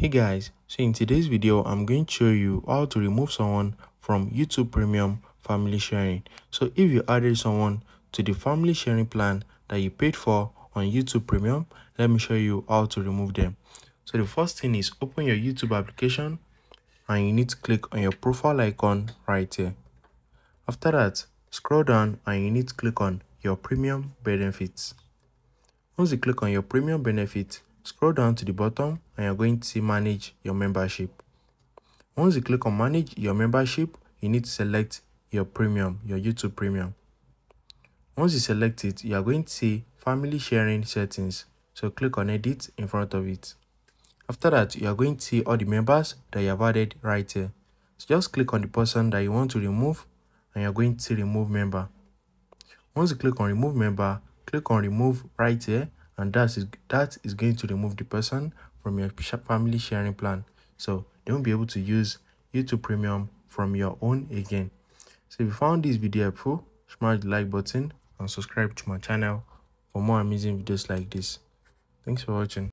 Hey guys, so in today's video I'm going to show you how to remove someone from YouTube Premium family sharing. So if you added someone to the family sharing plan that you paid for on YouTube Premium, let me show you how to remove them. So the first thing is open your YouTube application and you need to click on your profile icon right here. After that, scroll down and you need to click on your premium benefits. Once you click on your premium benefits, scroll down to the bottom and you're going to see manage your membership. Once you click on manage your membership, you need to select your premium, your YouTube Premium. Once you select it, you are going to see family sharing settings. So click on edit in front of it. After that, you are going to see all the members that you have added right here. So just click on the person that you want to remove and you're going to see remove member. Once you click on remove member, click on remove right here. And that is going to remove the person from your family sharing plan. So they won't be able to use YouTube Premium from your own again. So if you found this video helpful, smash the like button and subscribe to my channel for more amazing videos like this. Thanks for watching.